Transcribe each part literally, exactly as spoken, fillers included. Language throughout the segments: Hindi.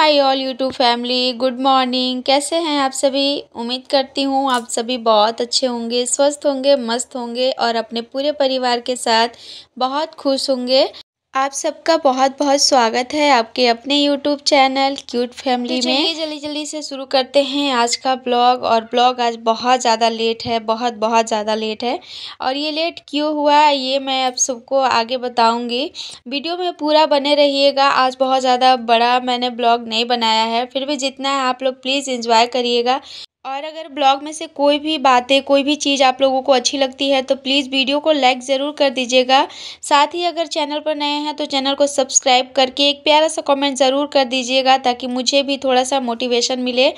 My all YouTube family, good morning. कैसे हैं आप सभी? उम्मीद करती हूँ आप सभी बहुत अच्छे होंगे, स्वस्थ होंगे, मस्त होंगे और अपने पूरे परिवार के साथ बहुत खुश होंगे। आप सबका बहुत बहुत स्वागत है आपके अपने यूट्यूब चैनल क्यूट फैमिली में। जल्दी जल्दी से शुरू करते हैं आज का ब्लॉग। और ब्लॉग आज बहुत ज़्यादा लेट है, बहुत बहुत ज़्यादा लेट है। और ये लेट क्यों हुआ ये मैं आप सबको आगे बताऊंगी। वीडियो में पूरा बने रहिएगा। आज बहुत ज़्यादा बड़ा मैंने ब्लॉग नहीं बनाया है, फिर भी जितना है आप लोग प्लीज़ इंजॉय करिएगा। और अगर ब्लॉग में से कोई भी बातें, कोई भी चीज़ आप लोगों को अच्छी लगती है तो प्लीज़ वीडियो को लाइक ज़रूर कर दीजिएगा। साथ ही अगर चैनल पर नए हैं तो चैनल को सब्सक्राइब करके एक प्यारा सा कमेंट ज़रूर कर दीजिएगा ताकि मुझे भी थोड़ा सा मोटिवेशन मिले।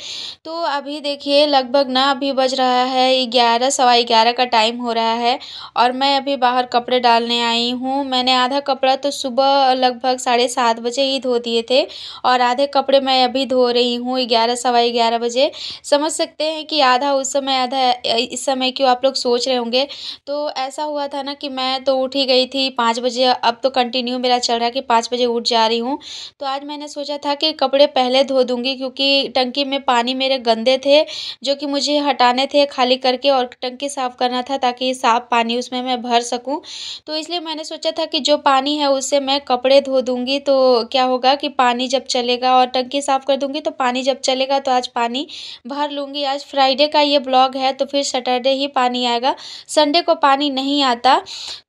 तो अभी देखिए लगभग ना अभी बज रहा है ग्यारह, सवा ग्यारह का टाइम हो रहा है और मैं अभी बाहर कपड़े डालने आई हूँ। मैंने आधा कपड़ा तो सुबह लगभग साढ़े सात बजे ही धो दिए थे और आधे कपड़े मैं अभी धो रही हूँ ग्यारह, सवा ग्यारह बजे। समझ सकते हैं कि आधा उस समय आधा इस समय क्यों आप लोग सोच रहे होंगे। तो ऐसा हुआ था ना कि मैं तो उठ ही गई थी पाँच बजे। अब तो कंटिन्यू मेरा चल रहा है कि पाँच बजे उठ जा रही हूँ। तो आज मैंने सोचा था कि कपड़े पहले धो दूँगी क्योंकि टंकी में पानी मेरे गंदे थे जो कि मुझे हटाने थे खाली करके और टंकी साफ़ करना था ताकि साफ़ पानी उसमें मैं भर सकूँ। तो इसलिए मैंने सोचा था कि जो पानी है उससे मैं कपड़े धो दूँगी तो क्या होगा कि पानी जब चलेगा और टंकी साफ़ कर दूँगी तो पानी जब चलेगा तो आज पानी भर लूँगी। आज फ्राइडे का ये ब्लॉग है तो फिर सैटरडे ही पानी आएगा, संडे को पानी नहीं आता।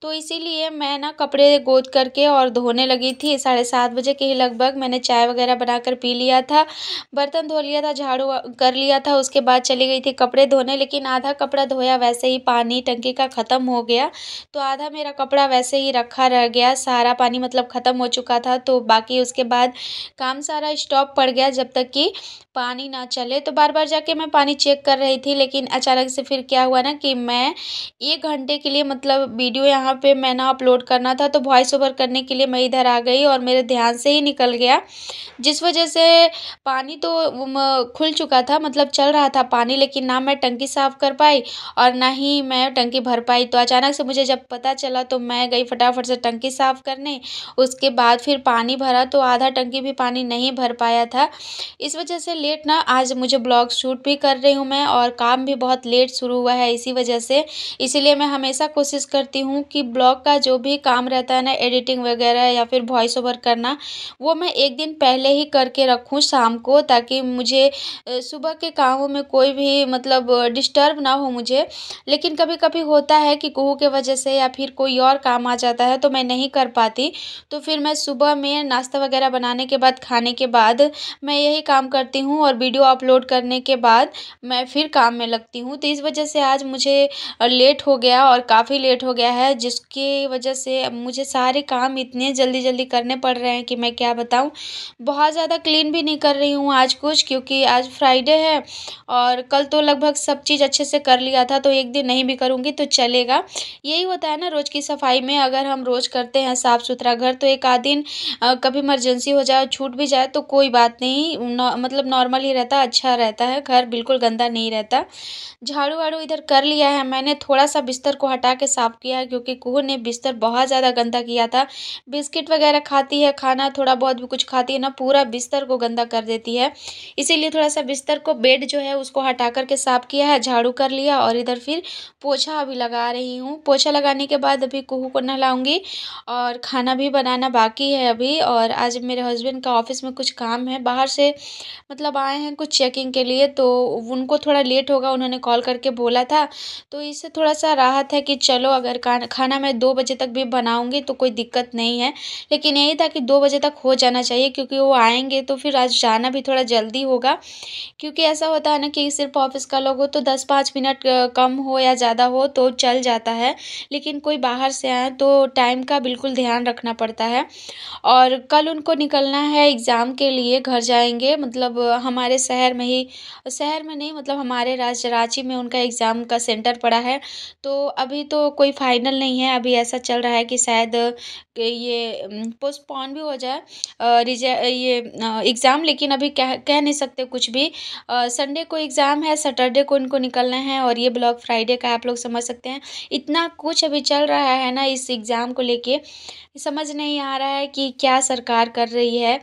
तो इसीलिए मैं ना कपड़े गोद करके और धोने लगी थी। साढ़े सात बजे के ही लगभग मैंने चाय वगैरह बनाकर पी लिया था, बर्तन धो लिया था, झाड़ू कर लिया था। उसके बाद चली गई थी कपड़े धोने, लेकिन आधा कपड़ा धोया वैसे ही पानी टंकी का ख़त्म हो गया। तो आधा मेरा कपड़ा वैसे ही रखा रह गया, सारा पानी मतलब ख़त्म हो चुका था। तो बाकी उसके बाद काम सारा स्टॉप पड़ गया जब तक कि पानी ना चले। तो बार बार जाके मैं पानी चेक कर रही थी, लेकिन अचानक से फिर क्या हुआ ना कि मैं एक घंटे के लिए मतलब वीडियो यहाँ पे मैं ना अपलोड करना था तो वॉइस ओवर करने के लिए मैं इधर आ गई और मेरे ध्यान से ही निकल गया, जिस वजह से पानी तो खुल चुका था मतलब चल रहा था पानी, लेकिन ना मैं टंकी साफ़ कर पाई और ना ही मैं टंकी भर पाई। तो अचानक से मुझे जब पता चला तो मैं गई फटाफट से टंकी साफ़ करने, उसके बाद फिर पानी भरा तो आधा टंकी भी पानी नहीं भर पाया था। इस वजह से लेट ना आज मुझे ब्लॉग शूट भी कर रही हूँ मैं और काम भी बहुत लेट शुरू हुआ है इसी वजह से। इसीलिए मैं हमेशा कोशिश करती हूँ कि ब्लॉग का जो भी काम रहता है ना, एडिटिंग वगैरह या फिर वॉइस ओवर करना, वो मैं एक दिन पहले ही करके रखूँ शाम को, ताकि मुझे सुबह के कामों में कोई भी मतलब डिस्टर्ब ना हो मुझे। लेकिन कभी कभी होता है कि कोहू के वजह से या फिर कोई और काम आ जाता है तो मैं नहीं कर पाती। तो फिर मैं सुबह में नाश्ता वगैरह बनाने के बाद, खाने के बाद मैं यही काम करती हूँ और वीडियो अपलोड करने के बाद मैं फिर काम में लगती हूँ। तो इस वजह से आज मुझे लेट हो गया और काफ़ी लेट हो गया है, जिसकी वजह से मुझे सारे काम इतने जल्दी जल्दी करने पड़ रहे हैं कि मैं क्या बताऊँ। बहुत ज़्यादा क्लीन भी नहीं कर रही हूँ आज कुछ, क्योंकि आज फ्राइडे है और कल तो लगभग सब चीज़ अच्छे से कर लिया था तो एक दिन नहीं भी करूँगी तो चलेगा। यही होता है ना रोज़ की सफाई में, अगर हम रोज़ करते हैं साफ़ सुथरा घर तो एक आध दिन कभी इमरजेंसी हो जाए, छूट भी जाए तो कोई बात नहीं, मतलब नॉर्मल ही रहता, अच्छा रहता है घर, बिल्कुल गंदा नहीं रहता। झाड़ू वाड़ू इधर कर लिया है मैंने, थोड़ा सा बिस्तर को हटा के साफ़ किया है क्योंकि कुहू ने बिस्तर बहुत ज़्यादा गंदा किया था। बिस्किट वगैरह खाती है, खाना थोड़ा बहुत भी कुछ खाती है ना, पूरा बिस्तर को गंदा कर देती है। इसीलिए थोड़ा सा बिस्तर को, बेड जो है उसको हटा करके साफ़ किया है, झाड़ू कर लिया और इधर फिर पोछा अभी लगा रही हूँ। पोछा लगाने के बाद अभी कुहू को नहलाऊँगी और खाना भी बनाना बाकी है अभी। और आज मेरे हस्बैंड का ऑफिस में कुछ काम है, बाहर से मतलब आए हैं कुछ चेकिंग के लिए तो उनको थोड़ा लेट होगा, उन्होंने कॉल करके बोला था। तो इससे थोड़ा सा राहत है कि चलो अगर खाना मैं दो बजे तक भी बनाऊंगी तो कोई दिक्कत नहीं है, लेकिन यही था कि दो बजे तक हो जाना चाहिए क्योंकि वो आएंगे तो फिर आज जाना भी थोड़ा जल्दी होगा। क्योंकि ऐसा होता है ना कि सिर्फ ऑफिस का लोग हो तो दस पाँच मिनट कम हो या ज़्यादा हो तो चल जाता है, लेकिन कोई बाहर से आए तो टाइम का बिल्कुल ध्यान रखना पड़ता है। और कल उनको निकलना है एग्ज़ाम के लिए, घर जाएंगे मतलब हमारे शहर में ही, शहर में में नहीं, मतलब हमारे राज्य रांची में उनका एग्ज़ाम का सेंटर पड़ा है। तो अभी तो कोई फाइनल नहीं है, अभी ऐसा चल रहा है कि शायद ये पोस्टपोन भी हो जाए रिजे ये एग्ज़ाम, लेकिन अभी कह कह नहीं सकते कुछ भी। संडे को एग्ज़ाम है, सैटरडे को इनको निकलना है और ये ब्लॉग फ्राइडे का, आप लोग समझ सकते हैं। इतना कुछ अभी चल रहा है ना इस एग्ज़ाम को लेके, समझ नहीं आ रहा है कि क्या सरकार कर रही है।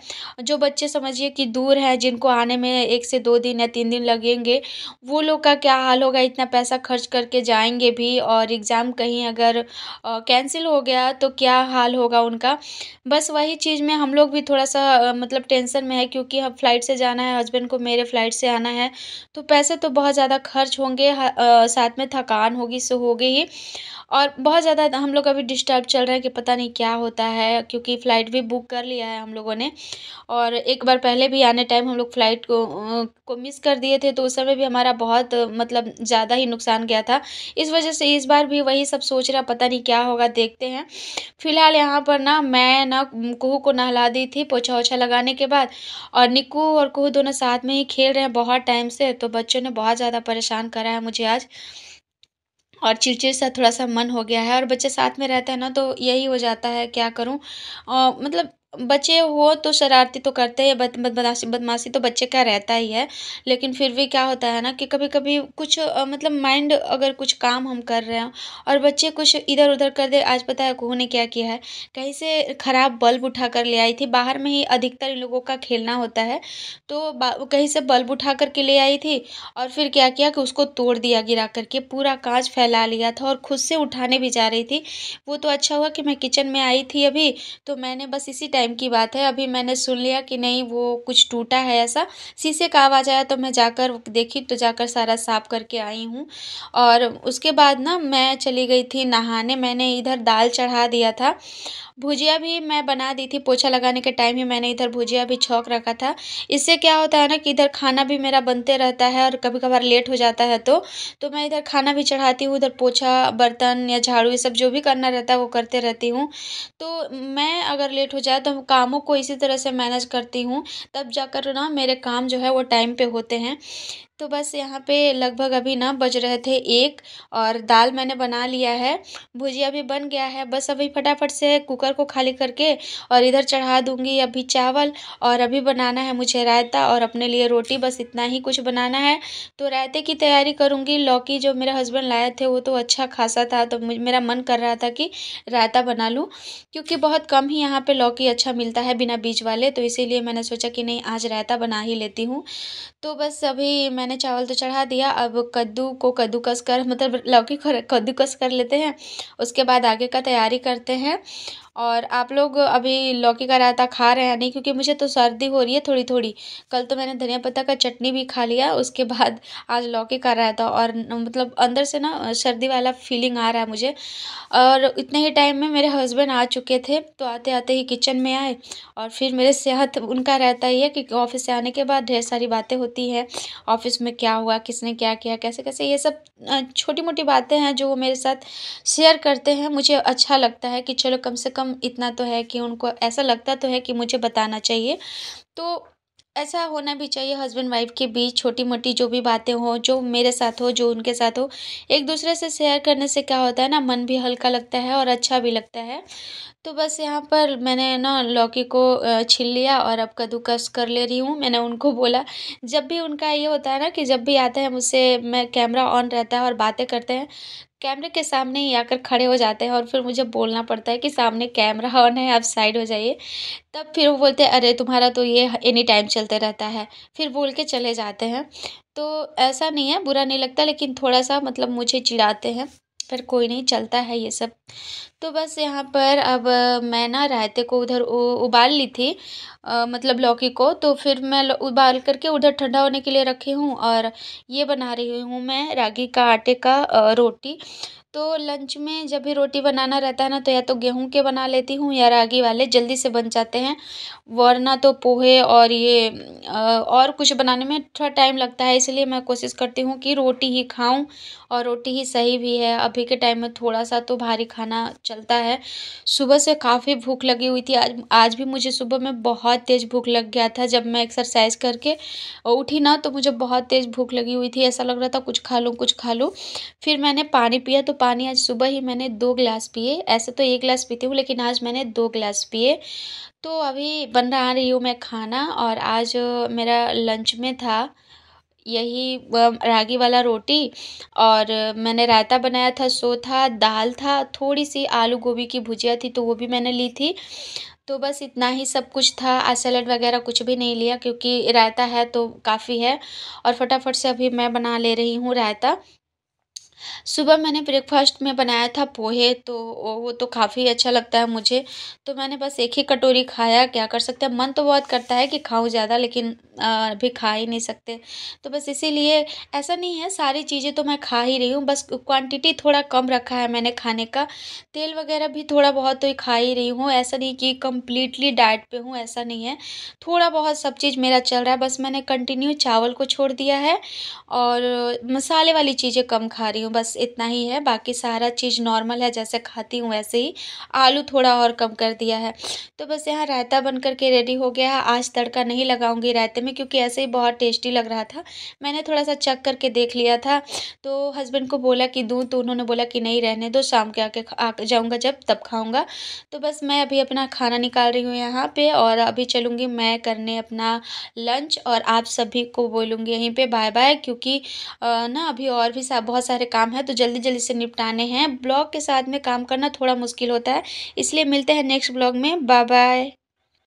जो बच्चे समझिए कि दूर हैं, जिनको आने में एक से दो दिन या तीन दिन लगेंगे, वो लोग का क्या हाल होगा। इतना पैसा खर्च करके जाएंगे भी और एग्ज़ाम कहीं अगर कैंसिल हो गया तो क्या हाल होगा उनका। बस वही चीज़ में हम लोग भी थोड़ा सा आ, मतलब टेंशन में है, क्योंकि हम फ़्लाइट से जाना है, हस्बैंड को मेरे फ़्लाइट से आना है, तो पैसे तो बहुत ज़्यादा खर्च होंगे, आ, साथ में थकान होगी सो होगी ही। और बहुत ज़्यादा हम लोग अभी डिस्टर्ब चल रहा है कि पता नहीं क्या होता है, क्योंकि फ़्लाइट भी बुक कर लिया है हम लोगों ने। और एक बार पहले भी आने टाइम हम लोग फ़्लाइट को को मिस कर दिए थे, तो उस समय भी हमारा बहुत मतलब ज़्यादा ही नुकसान गया था। इस वजह से इस बार भी वही सब सोच रहा, पता नहीं क्या होगा, देखते हैं। फ़िलहाल यहाँ पर ना मैं ना कुहू को नहला दी थी पोछा ओछा लगाने के बाद, और निक्कू और कुहू दोनों साथ में ही खेल रहे हैं बहुत टाइम से। तो बच्चों ने बहुत ज़्यादा परेशान करा है मुझे आज, और चिड़चिड़ सा थोड़ा सा मन हो गया है। और बच्चे साथ में रहते हैं ना तो यही हो जाता है, क्या करूं। और मतलब बच्चे हो तो शरारती तो करते हैं, बद, बदमाशी बदमाशी तो बच्चे का रहता ही है, लेकिन फिर भी क्या होता है ना कि कभी कभी कुछ आ, मतलब माइंड अगर कुछ काम हम कर रहे हैं और बच्चे कुछ इधर उधर कर दे। आज पता है कुहू ने क्या किया है, कहीं से ख़राब बल्ब उठा कर ले आई थी। बाहर में ही अधिकतर इन लोगों का खेलना होता है, तो कहीं से बल्ब उठा कर के ले आई थी और फिर क्या किया कि उसको तोड़ दिया गिरा करके, पूरा कांच फैला लिया था। और खुद से उठाने भी जा रही थी वो, तो अच्छा हुआ कि मैं किचन में आई थी अभी, तो मैंने बस इसी टाइम की बात है, अभी मैंने सुन लिया कि नहीं वो कुछ टूटा है, ऐसा शीशे का आवाज़ आया, तो मैं जाकर देखी, तो जाकर सारा साफ करके आई हूँ। और उसके बाद ना मैं चली गई थी नहाने, मैंने इधर दाल चढ़ा दिया था, भुजिया भी मैं बना दी थी, पोछा लगाने के टाइम ही मैंने इधर भुजिया भी छौंक रखा था। इससे क्या होता है ना कि इधर खाना भी मेरा बनते रहता है, और कभी कभार लेट हो जाता है तो तो मैं इधर खाना भी चढ़ाती हूँ, उधर पोछा बर्तन या झाड़ू ये सब जो भी करना रहता है वो करते रहती हूँ। तो मैं अगर लेट हो जाए तो कामों को इसी तरह से मैनेज करती हूँ, तब जाकर ना मेरे काम जो है वो टाइम पर होते हैं। तो बस यहाँ पे लगभग अभी ना बज रहे थे एक, और दाल मैंने बना लिया है, भुजिया भी बन गया है। बस अभी फटाफट से कुकर को खाली करके और इधर चढ़ा दूँगी अभी चावल, और अभी बनाना है मुझे रायता और अपने लिए रोटी, बस इतना ही कुछ बनाना है। तो रायते की तैयारी करूँगी। लौकी जो मेरे हस्बैंड लाए थे वो तो अच्छा खासा था, तो मेरा मन कर रहा था कि रायता बना लूँ, क्योंकि बहुत कम ही यहाँ पर लौकी अच्छा मिलता है बिना बीज वाले, तो इसीलिए मैंने सोचा कि नहीं आज रायता बना ही लेती हूँ। तो बस अभी मैंने मैंने चावल तो चढ़ा दिया, अब कद्दू को कद्दूकस कर मतलब लौकी को कद्दूकस कर लेते हैं, उसके बाद आगे का तैयारी करते हैं। और आप लोग अभी लौकी का रायता खा रहे हैं नहीं, क्योंकि मुझे तो सर्दी हो रही है थोड़ी थोड़ी। कल तो मैंने धनिया पत्ता का चटनी भी खा लिया, उसके बाद आज लौकी का रायता, और मतलब अंदर से ना सर्दी वाला फीलिंग आ रहा है मुझे। और इतने ही टाइम में मेरे हस्बैंड आ चुके थे, तो आते आते ही किचन में आए, और फिर मेरे सेहत उनका रहता ही है कि ऑफ़िस से आने के बाद ढेर सारी बातें होती हैं, ऑफ़िस में क्या हुआ, किसने क्या किया, कैसे कैसे, ये सब छोटी मोटी बातें हैं जो वो मेरे साथ शेयर करते हैं। मुझे अच्छा लगता है कि चलो कम से कम इतना तो है कि उनको ऐसा लगता तो है कि मुझे बताना चाहिए। तो ऐसा होना भी चाहिए हस्बैंड वाइफ के बीच, छोटी मोटी जो भी बातें हो, जो मेरे साथ हो जो उनके साथ हो, एक दूसरे से शेयर करने से क्या होता है ना, मन भी हल्का लगता है और अच्छा भी लगता है। तो बस यहाँ पर मैंने ना लौकी को छील लिया और अब कद्दूकस कर ले रही हूँ। मैंने उनको बोला, जब भी उनका ये होता है ना कि जब भी आते हैं मुझसे, मैं कैमरा ऑन रहता है और बातें करते हैं, कैमरे के सामने ही आकर खड़े हो जाते हैं, और फिर मुझे बोलना पड़ता है कि सामने कैमरा ऑन है आप साइड हो जाइए। तब फिर वो बोलते हैं अरे तुम्हारा तो ये एनी टाइम चलते रहता है, फिर बोल के चले जाते हैं। तो ऐसा नहीं है, बुरा नहीं लगता, लेकिन थोड़ा सा मतलब मुझे चिढ़ाते हैं, पर कोई नहीं, चलता है ये सब। तो बस यहाँ पर अब मैं ना रायते को उधर उबाल ली थी, आ, मतलब लौकी को, तो फिर मैं उबाल करके उधर ठंडा होने के लिए रखी हूँ। और ये बना रही हूँ मैं रागी का आटे का रोटी, तो लंच में जब भी रोटी बनाना रहता है ना तो या तो गेहूं के बना लेती हूँ या रागी वाले, जल्दी से बन जाते हैं। वरना तो पोहे और ये और कुछ बनाने में थोड़ा टाइम लगता है, इसलिए मैं कोशिश करती हूँ कि रोटी ही खाऊं और रोटी ही सही भी है। अभी के टाइम में थोड़ा सा तो भारी खाना चलता है। सुबह से काफ़ी भूख लगी हुई थी, आज आज भी मुझे सुबह में बहुत तेज़ भूख लग गया था। जब मैं एक्सरसाइज करके उठी ना तो मुझे बहुत तेज़ भूख लगी हुई थी, ऐसा लग रहा था कुछ खा लूँ कुछ खा लूँ। फिर मैंने पानी पिया, तो पानी आज सुबह ही मैंने दो गिलास पिए। ऐसे तो एक गिलास पीती हूँ लेकिन आज मैंने दो गिलास पिए। तो अभी बना रही हूँ मैं खाना, और आज मेरा लंच में था यही रागी वाला रोटी, और मैंने रायता बनाया था, सो था, दाल था, थोड़ी सी आलू गोभी की भुजिया थी तो वो भी मैंने ली थी। तो बस इतना ही सब कुछ था। आज सैलड वगैरह कुछ भी नहीं लिया क्योंकि रायता है तो काफ़ी है। और फटाफट से अभी मैं बना ले रही हूँ रायता। सुबह मैंने ब्रेकफास्ट में बनाया था पोहे, तो वो तो काफ़ी अच्छा लगता है मुझे, तो मैंने बस एक ही कटोरी खाया। क्या कर सकते हैं, मन तो बहुत करता है कि खाऊं ज़्यादा लेकिन अभी खा ही नहीं सकते, तो बस इसीलिए। ऐसा नहीं है सारी चीज़ें तो मैं खा ही रही हूँ, बस क्वांटिटी थोड़ा कम रखा है मैंने खाने का। तेल वगैरह भी थोड़ा बहुत तो खा ही रही हूँ, ऐसा नहीं कि कम्प्लीटली डाइट पर हूँ, ऐसा नहीं है, थोड़ा बहुत सब चीज़ मेरा चल रहा है। बस मैंने कंटिन्यू चावल को छोड़ दिया है और मसाले वाली चीज़ें कम खा रही हूँ, बस इतना ही है। बाकी सारा चीज़ नॉर्मल है, जैसे खाती हूँ वैसे ही। आलू थोड़ा और कम कर दिया है। तो बस यहाँ रायता बन करके रेडी हो गया है। आज तड़का नहीं लगाऊंगी रायते में क्योंकि ऐसे ही बहुत टेस्टी लग रहा था। मैंने थोड़ा सा चेक करके देख लिया था, तो हस्बैंड को बोला कि दूँ, तो उन्होंने बोला कि नहीं रहने दो, शाम के आके आ जाऊँगा जब तब खाऊँगा। तो बस मैं अभी अपना खाना निकाल रही हूँ यहाँ पर, और अभी चलूँगी मैं करने अपना लंच, और आप सभी को बोलूँगी यहीं पर बाय बाय, क्योंकि ना अभी और भी बहुत सारे काम है तो जल्दी जल्दी से निपटाने हैं। ब्लॉग के साथ में काम करना थोड़ा मुश्किल होता है, इसलिए मिलते हैं नेक्स्ट ब्लॉग में। Bye bye.